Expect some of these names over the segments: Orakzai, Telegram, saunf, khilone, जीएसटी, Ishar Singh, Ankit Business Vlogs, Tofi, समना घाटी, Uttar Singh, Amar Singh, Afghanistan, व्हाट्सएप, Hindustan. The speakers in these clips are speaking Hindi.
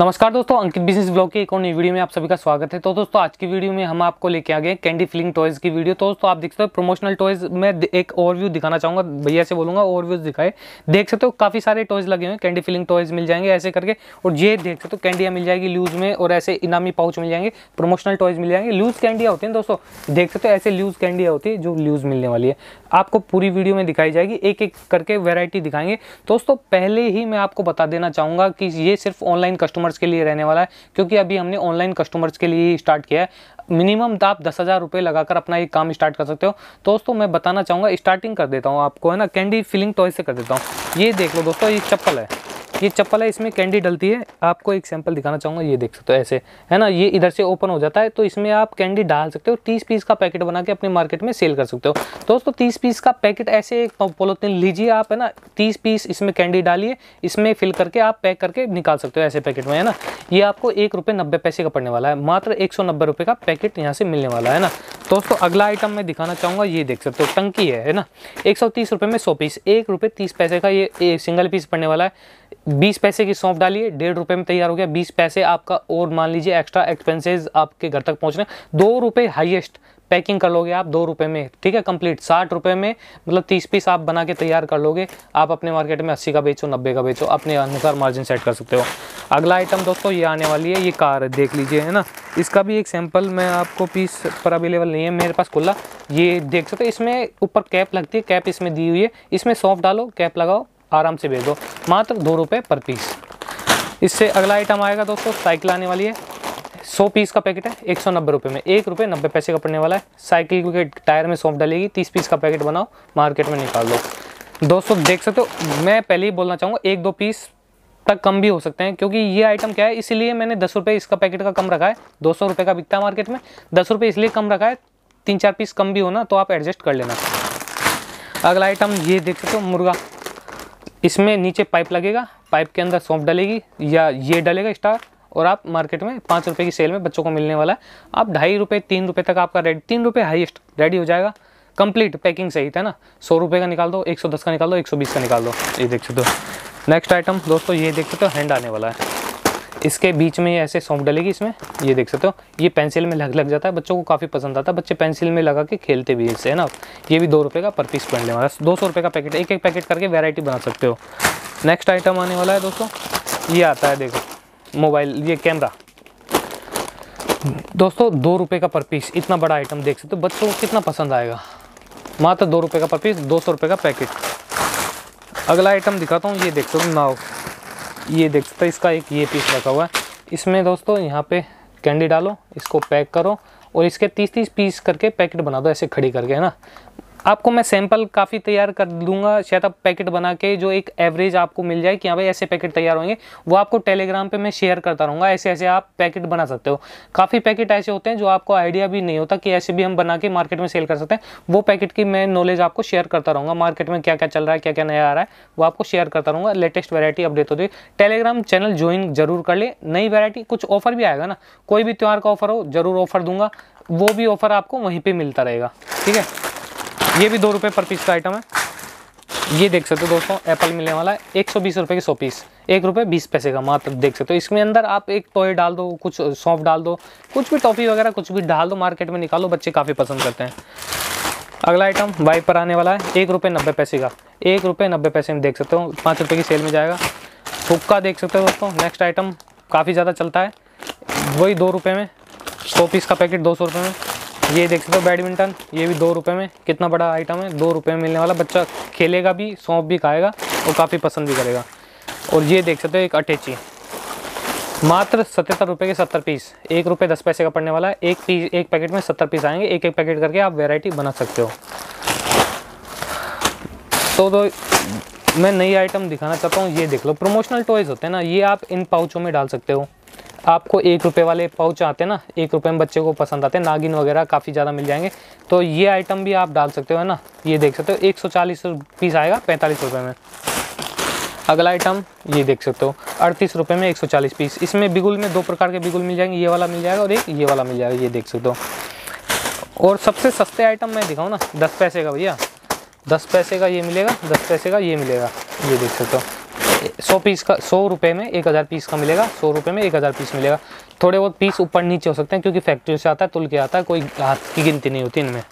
नमस्कार दोस्तों, अंकित बिजनेस व्लॉग के एक और नई वीडियो में आप सभी का स्वागत है। तो दोस्तों, आज की वीडियो में हम आपको लेके आ गए कैंडी फिलिंग टॉयज़ की वीडियो। तो दोस्तों, आप देख सकते हो प्रमोशनल टॉयज़ में एक ओवरव्यू दिखाना चाहूँगा, भैया से बोलूँगा ओवरव्यू दिखाए। देख सकते हो काफ़ी सारे टॉयज़ लगे हुए हैं, कैंडी फिलिंग टॉयज़ मिल जाएंगे ऐसे करके। और ये देख सकते हो कैंडियाँ मिल जाएगी लूज़ में, और ऐसे इनामी पाउच मिल जाएंगे, प्रमोशनल टॉयज़ मिल जाएंगे। लूज़ कैंडियाँ होती हैं दोस्तों, देख सकते हो ऐसे लूज़ कैंडियाँ होती है जो लूज़ मिलने वाली है। आपको पूरी वीडियो में दिखाई जाएगी, एक एक करके वेरायटी दिखाएंगे। दोस्तों, पहले ही मैं आपको बता देना चाहूँगा कि ये सिर्फ ऑनलाइन कस्टमर के लिए रहने वाला है, क्योंकि अभी हमने ऑनलाइन कस्टमर्स के लिए स्टार्ट किया है। मिनिमम आप 10,000 रुपये लगाकर अपना ये काम स्टार्ट कर सकते हो। दोस्तों, मैं बताना चाहूँगा, स्टार्टिंग कर देता हूँ आपको, है ना, कैंडी फिलिंग टॉय से कर देता हूँ। ये देख लो दोस्तों, ये चप्पल है, ये चप्पल है, इसमें कैंडी डलती है। आपको एक सैंपल दिखाना चाहूँगा, ये देख सकते हो ऐसे, है ना, ये इधर से ओपन हो जाता है, तो इसमें आप कैंडी डाल सकते हो। 30 पीस का पैकेट बना के अपने मार्केट में सेल कर सकते हो। दोस्तों, 30 पीस का पैकेट ऐसे एक पॉलिथीन लीजिए आप, है ना, 30 पीस इसमें कैंडी डालिए, इसमें फिल करके आप पैक करके निकाल सकते हो ऐसे पैकेट में, है ना। ये आपको ₹1.90 का पड़ने वाला है, मात्र 190 रुपये का पैकेट यहाँ से मिलने वाला है ना। दोस्तों, अगला आइटम मैं दिखाना चाहूँगा, ये देख सकते हो टंकी है ना, 130 रुपये में 100 पीस, ₹1.30 का ये सिंगल पीस पड़ने वाला है। 20 पैसे की सौंफ डालिए, ₹1.50 में तैयार हो गया। 20 पैसे आपका और मान लीजिए एक्स्ट्रा एक्सपेंसेस आपके घर तक पहुँचने, ₹2 हाईएस्ट पैकिंग कर लोगे आप ₹2 में, ठीक है, कंप्लीट ₹60 में, मतलब 30 पीस आप बना के तैयार कर लोगे। आप अपने मार्केट में 80 का बेचो, 90 का बेचो, अपने अनुसार मार्जिन सेट कर सकते हो। अगला आइटम दोस्तों ये आने वाली है, ये कार देख लीजिए, है ना, इसका भी एक सैंपल मैं आपको, पीस पर अवेलेबल नहीं है मेरे पास खुला, ये देख सकते हो। इसमें ऊपर कैप लगती है, कैप इसमें दी हुई है, इसमें सौंफ डालो, कैप लगाओ, आराम से भेज दो, मात्र ₹2 पर पीस। इससे अगला आइटम आएगा दोस्तों, साइकिल आने वाली है, 100 पीस का पैकेट है, ₹190 में, ₹1.90 का पड़ने वाला है। साइकिल के टायर में सौंफ डालेगी, 30 पीस का पैकेट बनाओ, मार्केट में निकाल दो। दोस्तों, देख सकते हो, मैं पहले ही बोलना चाहूँगा 1-2 पीस तक कम भी हो सकते हैं, क्योंकि ये आइटम क्या है, इसीलिए मैंने ₹10 इसका पैकेट का कम रखा है। ₹200 का बिकता है मार्केट में, ₹10 इसलिए कम रखा है, 3-4 पीस कम भी हो ना, तो आप एडजस्ट कर लेना। अगला आइटम ये देख सकते हो मुर्गा, इसमें नीचे पाइप लगेगा, पाइप के अंदर सौंफ डलेगी या ये डलेगा स्टार, और आप मार्केट में ₹5 की सेल में बच्चों को मिलने वाला है। आप ₹2.50 ₹3 तक आपका रेडी, ₹3 हाईएस्ट रेडी हो जाएगा, कंप्लीट पैकिंग सहित, है ना। ₹100 का निकाल दो, 110 का निकाल दो, 120 का निकाल दो, ये देख सकते हो। नेक्स्ट आइटम दोस्तों ये देख सकते हो हैंड आने वाला है, इसके बीच में ऐसे सौंफ डलेगी, इसमें ये देख सकते हो, ये पेंसिल में लग जाता है, बच्चों को काफ़ी पसंद आता है, बच्चे पेंसिल में लगा के खेलते भी इससे, है ना। ये भी ₹2 का पर पीस पड़ने वाला है, ₹200 का पैकेट, एक एक पैकेट करके वैरायटी बना सकते हो। नेक्स्ट आइटम आने वाला है दोस्तों, ये आता है देखो मोबाइल, ये कैमरा दोस्तों, ₹2 का पर पीस, इतना बड़ा आइटम देख सकते हो, बच्चों को कितना पसंद आएगा, मात्र ₹2 का पर पीस, ₹200 का पैकेट। अगला आइटम दिखाता हूँ, ये देख सकते हो नाव, ये देख सकते हो, इसका एक ये पीस रखा हुआ है, इसमें दोस्तों यहाँ पे कैंडी डालो, इसको पैक करो, और इसके 30-30 पीस करके पैकेट बना दो ऐसे खड़ी करके, है ना। आपको मैं सैंपल काफ़ी तैयार कर दूंगा, शायद आप पैकेट बना के जो एक एवरेज आपको मिल जाए कि हाँ भाई ऐसे पैकेट तैयार होंगे, वो आपको टेलीग्राम पे मैं शेयर करता रहूँगा। ऐसे ऐसे आप पैकेट बना सकते हो, काफ़ी पैकेट ऐसे होते हैं जो आपको आइडिया भी नहीं होता कि ऐसे भी हम बना के मार्केट में सेल कर सकते हैं, वो पैकेट की मैं नॉलेज आपको शेयर करता रहूँगा। मार्केट में क्या क्या चल रहा है, क्या क्या नया आ रहा है, वो आपको शेयर करता रहूँगा, लेटेस्ट वैरायटी अपडेट होती है। टेलीग्राम चैनल ज्वाइन जरूर कर ले, नई वैरायटी, कुछ ऑफर भी आएगा ना, कोई भी त्यौहार का ऑफर हो जरूर ऑफर दूंगा, वो भी ऑफर आपको वहीं पर मिलता रहेगा, ठीक है। ये भी ₹2 पर पीस का आइटम है, ये देख सकते हो दोस्तों, एप्पल मिलने वाला है, ₹120 के 100 पीस, ₹1.20 का मात्र, देख सकते हो। इसमें अंदर आप एक टॉय डाल दो, कुछ सौंफ डाल दो, कुछ भी टॉफ़ी वगैरह कुछ भी डाल दो, मार्केट में निकालो, बच्चे काफ़ी पसंद करते हैं। अगला आइटम वाइपर आने वाला है, ₹1.90 का, ₹1.90 में देख सकते हो, ₹5 की सेल में जाएगा। हुक्का देख सकते हो दोस्तों, नेक्स्ट आइटम काफ़ी ज़्यादा चलता है, वही ₹2 में, 100 पीस का पैकेट ₹200 में। ये देख सकते हो बैडमिंटन, ये भी ₹2 में, कितना बड़ा आइटम है, ₹2 में मिलने वाला, बच्चा खेलेगा भी, सौंफ भी खाएगा, और काफ़ी पसंद भी करेगा। और ये देख सकते हो एक अटैची, मात्र ₹77 के 70 पीस, ₹1.10 का पड़ने वाला है। एक पैकेट में 70 पीस आएंगे, एक एक पैकेट करके आप वैरायटी बना सकते हो। तो मैं नई आइटम दिखाना चाहता हूँ, ये देख लो प्रमोशनल टॉयज़ होते हैं ना, ये आप इन पाउचों में डाल सकते हो। आपको ₹1 वाले पाउच आते हैं ना, ₹1 में बच्चे को पसंद आते हैं, नागिन वगैरह काफ़ी ज़्यादा मिल जाएंगे, तो ये आइटम भी आप डाल सकते हो, है ना। ये देख सकते हो 140 पीस आएगा, ₹45 में। अगला आइटम ये देख सकते हो, ₹38 में 140 पीस। इसमें बिगुल में 2 प्रकार के बिगुल मिल जाएंगे, ये वाला मिल जाएगा और एक ये वाला मिल जाएगा, ये देख सकते हो। और सबसे सस्ते आइटम मैं दिखाऊँ ना, 10 पैसे का, भैया 10 पैसे का ये मिलेगा, 10 पैसे का ये मिलेगा, ये देख सकते हो। 100 रुपये में 1000 पीस का मिलेगा, 100 रुपये में 1000 पीस मिलेगा। थोड़े बहुत पीस ऊपर नीचे हो सकते हैं क्योंकि फैक्ट्री से आता है, तुल के आता है, कोई हाथ की गिनती नहीं होती इनमें।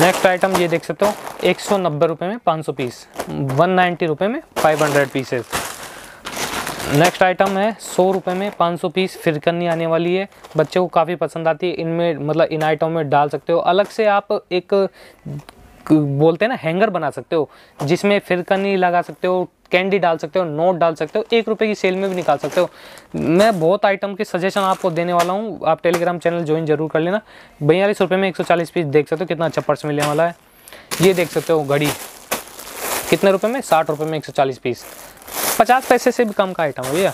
नेक्स्ट आइटम ये देख सकते हो 190 रुपये में 500 पीस, 190 रुपये में 500 पीसेस। नेक्स्ट आइटम है 100 रुपये में 500 पीस फिरकनी आने वाली है, बच्चे को काफ़ी पसंद आती है। इनमें मतलब इन आइटम में डाल सकते हो, अलग से आप एक बोलते हैं ना हैंगर बना सकते हो जिसमें फिरकनी लगा सकते हो, कैंडी डाल सकते हो, नोट डाल सकते हो, 1 रुपये की सेल में भी निकाल सकते हो। मैं बहुत आइटम के सजेशन आपको देने वाला हूँ, आप टेलीग्राम चैनल ज्वाइन जरूर कर लेना। 42 रुपये में 140 पीस देख सकते हो, कितना अच्छा पर्स मिलने वाला है। ये देख सकते हो घड़ी कितने रुपये में, 60 रुपये में 140 पीस, 50 पैसे से भी कम का आइटम है भैया।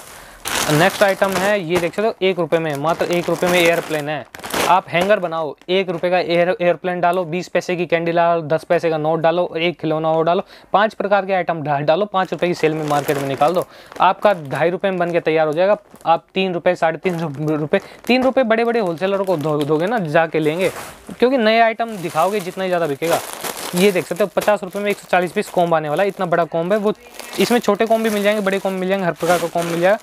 नेक्स्ट आइटम है ये देख सकते हो 1 रुपये में, मात्र 1 रुपये में एयरप्लेन है। आप हैंगर बनाओ, 1 रुपये का एयरप्लेन डालो, 20 पैसे की कैंडी डालो, 10 पैसे का नोट डालो, 1 खिलौना और डालो, 5 प्रकार के आइटम डालो, 5 रुपये की सेल में मार्केट में निकाल दो, आपका 2.5 रुपये में बन के तैयार हो जाएगा। आप 3 रुपये, 3.5 रुपये, 3 रुपये बड़े बड़े होलसेलर को दोगे ना, जाके लेंगे क्योंकि नए आइटम दिखाओगे जितना ही ज़्यादा बिकेगा। ये देख सकते हो 50 रुपये में 140 पीस कॉम्ब आने वाला है, इतना बड़ा कॉम्ब है वो, इसमें छोटे कॉम्ब भी मिल जाएंगे, बड़े कॉम्ब मिल जाएंगे, हर प्रकार का कॉम्ब मिल जाएगा।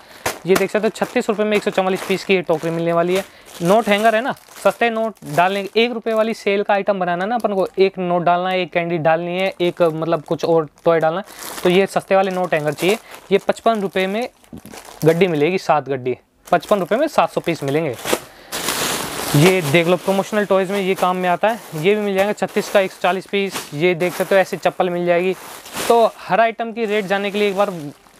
ये देख सकते हो 36 रुपये में 144 पीस की टोकरी मिलने वाली है। नोट हैंगर है ना, सस्ते नोट डालने के 1 रुपये वाली सेल का आइटम बनाना ना अपन को, एक नोट डालना है, एक कैंडी डालनी है, एक मतलब कुछ और टॉय डालना है, तो ये सस्ते वाले नोट हैंगर चाहिए। ये 55 रुपये में गड्डी मिलेगी, 7 गड्डी, 55 रुपये में 700 पीस मिलेंगे। ये देख लो प्रोमोशनल टॉयज़ में ये काम में आता है, ये भी मिल जाएगा 36 का 140 पीस। ये देख सकते हो ऐसी चप्पल मिल जाएगी। तो हर आइटम की रेट जानने के लिए एक बार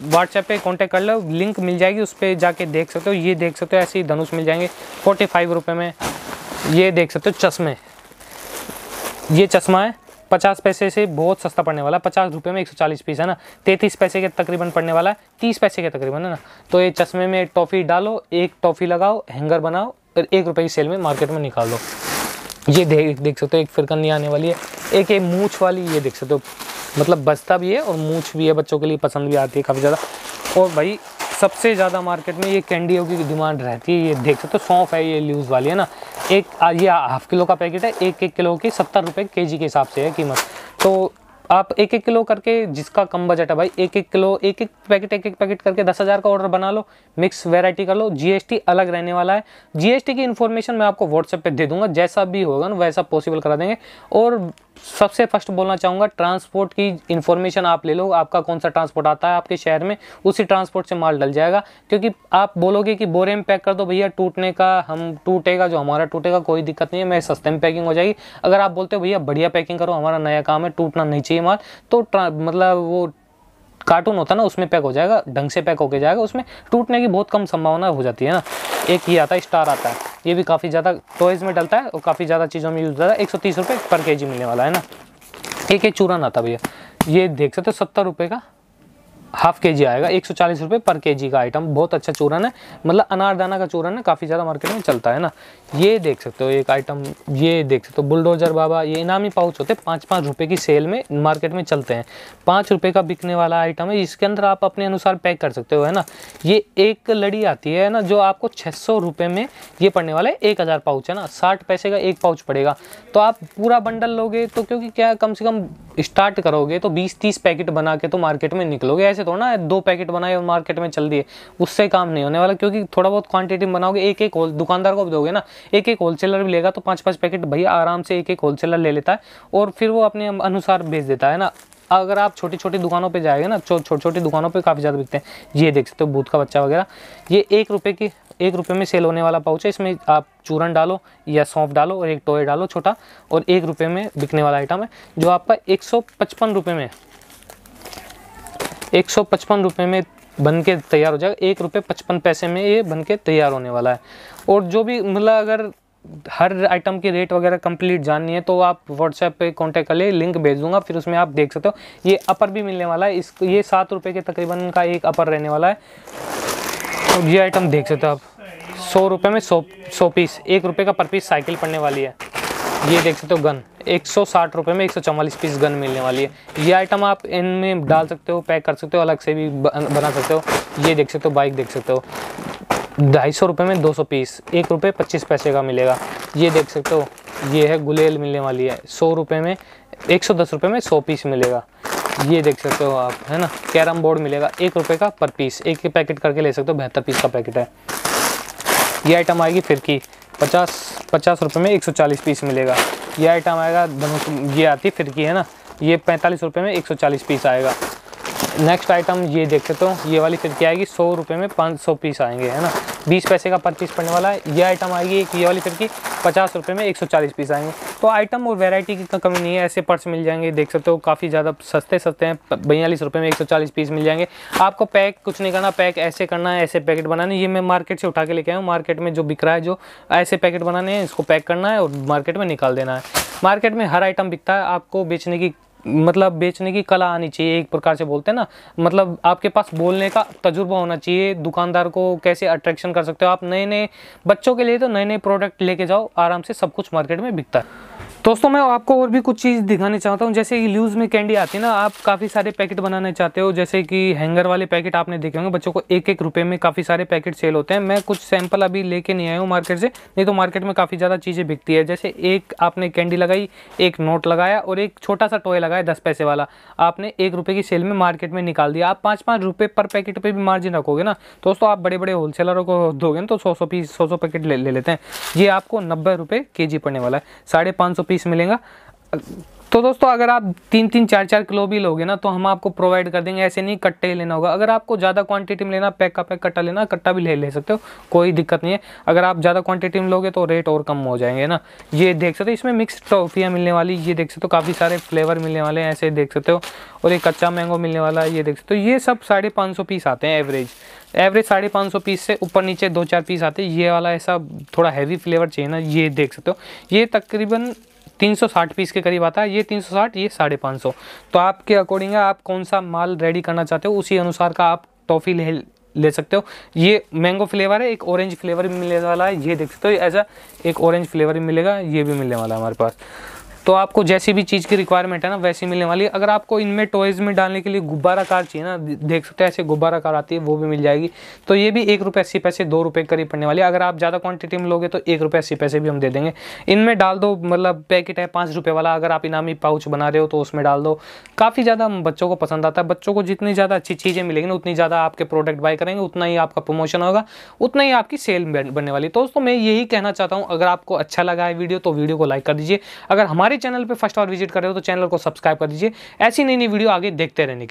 व्हाट्सएप पे कांटेक्ट कर लो, लिंक मिल जाएगी, उस पर जाके देख सकते हो। ये देख सकते हो ऐसे ही धनुष मिल जाएंगे 45 रुपये में। ये देख सकते हो चश्मे, ये चश्मा है 50 पैसे से बहुत सस्ता पड़ने वाला है, 50 रुपये में 140 पीस है ना, 33 पैसे के तकरीबन पड़ने वाला है, 30 पैसे के तकरीबन है ना। तो ये चश्मे में टॉफ़ी डालो, एक टॉफ़ी लगाओ, हैंगर बनाओ, 1 रुपये की सेल में मार्केट में निकाल दो। ये देख सकते हो एक फिरकनी आने वाली है, एक ये मूछ वाली, ये देख सकते हो मतलब बस्ता भी है और मूछ भी है, बच्चों के लिए पसंद भी आती है काफ़ी ज़्यादा। और भाई सबसे ज़्यादा मार्केट में ये कैंडियों की डिमांड रहती है। ये देख सकते हो सौंफ है, ये लूज़ वाली है ना, एक ये हाफ किलो का पैकेट है, 1 किलो की 70 रुपये kg के हिसाब से है कीमत। तो आप 1 किलो करके, जिसका कम बजट है भाई, 1 किलो, 1 पैकेट करके 10,000 का ऑर्डर बना लो, मिक्स वैरायटी कर लो। जीएसटी अलग रहने वाला है, जीएसटी की इन्फॉर्मेशन मैं आपको व्हाट्सएप पे दे दूंगा, जैसा भी होगा ना वैसा पॉसिबल करा देंगे। और सबसे फर्स्ट बोलना चाहूँगा ट्रांसपोर्ट की इन्फॉर्मेशन आप ले लो, आपका कौन सा ट्रांसपोर्ट आता है आपके शहर में, उसी ट्रांसपोर्ट से माल डल जाएगा। क्योंकि आप बोलोगे कि बोरे में पैक कर दो भैया, टूटने का हम टूटेगा, जो हमारा टूटेगा कोई दिक्कत नहीं है, मैं सस्ते में पैकिंग हो जाएगी। अगर आप बोलते हो भैया बढ़िया पैकिंग करो, हमारा नया काम है, टूटना नहीं चाहिए माल, तो मतलब वो कार्टून होता है ना उसमें पैक हो जाएगा, ढंग से पैक होके जाएगा, उसमें टूटने की बहुत कम संभावना हो जाती है ना। एक ये आता है स्टार आता है, ये भी काफ़ी ज़्यादा टॉयज़ में डलता है और काफ़ी ज़्यादा चीज़ों में यूज़ होता है, 130 रुपये पर kg मिलने वाला है ना। एक एक चूरन आता भैया, ये देख सकते हो 70 रुपये का हाफ kg आएगा, 140 रुपये पर kg का आइटम, बहुत अच्छा चूरन है, मतलब अनारदाना का चूरन है, काफ़ी ज़्यादा मार्केट में चलता है ना। ये देख सकते हो एक आइटम, ये देख सकते हो बुलडोजर बाबा, ये इनामी पाउच होते हैं, 5-5 रुपये की सेल में मार्केट में चलते हैं, 5 रुपये का बिकने वाला आइटम है। इसके अंदर आप अपने अनुसार पैक कर सकते हो है ना। ये एक लड़ी आती है ना जो आपको 600 रुपये में ये पड़ने वाला है, 1000 पाउच है ना, 60 पैसे का 1 पाउच पड़ेगा। तो आप पूरा बंडल लोगे तो, क्योंकि क्या कम से कम स्टार्ट करोगे तो 20-30 पैकेट बना के तो मार्केट में निकलोगे, ऐसे तो ना 2 पैकेट बनाए और मार्केट में चल दिए, उससे काम नहीं होने वाला। क्योंकि थोड़ा बहुत क्वांटिटी बनाओगे, एक एक दुकानदार को भी दोगे ना, एक एक होलसेलर भी लेगा, तो 5-5 पैकेट भैया आराम से एक एक होलसेलर ले लेता है और फिर वो अपने अनुसार बेच देता है ना। अगर आप छोटी छोटी दुकानों पे जाएंगे ना, छोटी दुकानों पे काफ़ी ज़्यादा बिकते हैं। ये देख सकते हो भूत का बच्चा वगैरह, ये 1 रुपये की 1 रुपये में सेल होने वाला पाउच है, इसमें आप चूरन डालो या सौंफ डालो और एक टॉय डालो छोटा, और 1 रुपये में बिकने वाला आइटम है जो आपका 155 रुपये में 155 रुपये में बन के तैयार हो जाएगा। 1 रुपये 55 पैसे में ये बन के तैयार होने वाला है। और जो भी मतलब अगर हर आइटम की रेट वगैरह कंप्लीट जाननी है तो आप व्हाट्सएप पे कांटेक्ट कर ले, लिंक भेज दूंगा, फिर उसमें आप देख सकते हो। ये अपर भी मिलने वाला है, इसको ये 7 रुपये के तकरीबन का एक अपर रहने वाला है। और ये आइटम देख सकते हो आप 100 रुपये में 100 पीस, 1 रुपये का पर पीस साइकिल पड़ने वाली है। ये देख सकते हो गन, 160 रुपये में 144 पीस गन मिलने वाली है। ये आइटम आप इनमें डाल सकते हो, पैक कर सकते हो, अलग से भी बना सकते हो। ये देख सकते हो बाइक देख सकते हो 250 रुपये में 200 पीस, 1 रुपये 25 पैसे का मिलेगा। ये देख सकते हो ये है गुलेल मिलने वाली है, 100 रुपये में 110 रुपये में 100 पीस मिलेगा। ये देख सकते हो आप, है ना। कैरम बोर्ड मिलेगा 1 रुपये का पर पीस, एक ही पैकेट करके ले सकते हो, 72 पीस का पैकेट है। ये आइटम आएगी फिरकी, 50 रुपये में 140 पीस मिलेगा। ये आइटम आएगा धनुष, ये आती फिरकी है ना, ये 45 रुपये में 140 पीस आएगा। नेक्स्ट आइटम ये देख सकते हो, ये वाली फिरकी आएगी 100 रुपये में 500 पीस आएंगे, है ना, 20 पैसे का पर पीस पड़ने वाला है। ये आइटम आएगी एक, ये वाली फिरकी 50 रुपये में 140 पीस आएंगे। तो आइटम और वैरायटी की कमी नहीं है, ऐसे पर्स मिल जाएंगे, देख सकते हो काफ़ी ज़्यादा सस्ते हैं, 42 रुपये में 140 पीस मिल जाएंगे। आपको पैक कुछ नहीं करना, पैक ऐसे करना है, ऐसे पैकेट बनाने। ये मैं मार्केट से उठा के लेके आया हूँ, मार्केट में जो बिक रहा है, जो ऐसे पैकेट बनाने हैं, इसको पैक करना है और मार्केट में निकाल देना है। मार्केट में हर आइटम बिकता है, आपको बेचने की कला आनी चाहिए, एक प्रकार से बोलते हैं ना, मतलब आपके पास बोलने का तजुर्बा होना चाहिए। दुकानदार को कैसे अट्रैक्शन कर सकते हो आप, नए नए बच्चों के लिए तो नए नए प्रोडक्ट लेके जाओ, आराम से सब कुछ मार्केट में बिकता है। दोस्तों मैं आपको और भी कुछ चीज़ दिखाने चाहता हूँ, जैसे कि लूज़ में कैंडी आती है ना, आप काफ़ी सारे पैकेट बनाना चाहते हो, जैसे कि हैंगर वाले पैकेट आपने देखे होंगे, बच्चों को 1-1 रुपये में काफ़ी सारे पैकेट सेल होते हैं। मैं कुछ सैंपल अभी लेके नहीं आया हूँ मार्केट से, नहीं तो मार्केट में काफ़ी ज़्यादा चीज़ें बिकती है। जैसे एक आपने कैंडी लगाई, एक नोट लगाया और एक छोटा सा टॉय लगाया 10 पैसे वाला, आपने 1 रुपये की सेल में मार्केट में निकाल दिया। आप 5-5 रुपये पर पैकेट पर भी मार्जिन रखोगे ना दोस्तों, आप बड़े बड़े होलसेलरों को दोगे ना, तो 100-100 पीस 100-100 पैकेट ले लेते हैं। ये आपको 90 रुपये kg पड़ने वाला है, 550 पीस मिलेगा। तो दोस्तों अगर आप 3-3, 4-4 किलो भी लोगे ना तो हम आपको प्रोवाइड कर देंगे, ऐसे नहीं कट्टे ही लेना होगा। अगर आपको ज़्यादा क्वांटिटी में लेना, पैक का पैक कट्टा लेना, कट्टा भी ले सकते हो, कोई दिक्कत नहीं है। अगर आप ज़्यादा क्वांटिटी में लोगे तो रेट और कम हो जाएंगे ना। ये देख सकते हो, इसमें मिक्स टॉफ़ियाँ मिलने वाली, ये देख सकते हो काफ़ी सारे फ्लेवर मिलने वाले हैं, ऐसे देख सकते हो, और एक कच्चा मैंगो मिलने वाला है, ये देख सकते हो। ये सब 550 पीस आते हैं एवरेज 550 पीस से ऊपर नीचे 2-4 पीस आते हैं। ये वाला ऐसा थोड़ा हैवी फ्लेवर चाहिए ना, ये देख सकते हो, ये तकरीबन 360 पीस के करीब आता है, ये 360, ये 550। तो आपके अकॉर्डिंग है, आप कौन सा माल रेडी करना चाहते हो, उसी अनुसार का आप टॉफ़ी ले सकते हो। ये मैंगो फ्लेवर है, एक ऑरेंज फ्लेवर भी मिलने वाला है, ये देख सकते हो, ऐसा एक ऑरेंज फ्लेवर भी मिलेगा, ये भी मिलने वाला है हमारे पास। तो आपको जैसी भी चीज़ की रिक्वायरमेंट है ना वैसी मिलने वाली है। अगर आपको इनमें टॉयज़ में डालने के लिए गुब्बारा कार चाहिए ना, देख सकते हो ऐसे गुब्बारा कार आती है, वो भी मिल जाएगी। तो ये भी 1 रुपये 80 पैसे 2 रुपये करीब पड़ने वाली है। अगर आप ज़्यादा क्वांटिटी में लोगे तो 1 रुपये 80 पैसे भी हम दे देंगे। इनमें डाल दो, मतलब पैकेट है 5 रुपये वाला, अगर आप इनामी पाउच बना रहे हो तो उसमें डाल दो, काफ़ी ज़्यादा बच्चों को पसंद आता है। बच्चों को जितनी ज़्यादा अच्छी चीज़ें मिलेगी ना, उतनी ज़्यादा आपके प्रोडक्ट बाय करेंगे, उतना ही आपका प्रमोशन होगा, उतना ही आपकी सेल बनने वाली है। दोस्तों मैं यही कहना चाहता हूँ, अगर आपको अच्छा लगा है वीडियो तो वीडियो को लाइक कर दीजिए। अगर हमारे चैनल पे फर्स्ट बार विजिट कर रहे हो तो चैनल को सब्सक्राइब कर दीजिए, ऐसी नई नई वीडियो आगे देखते रहने के लिए।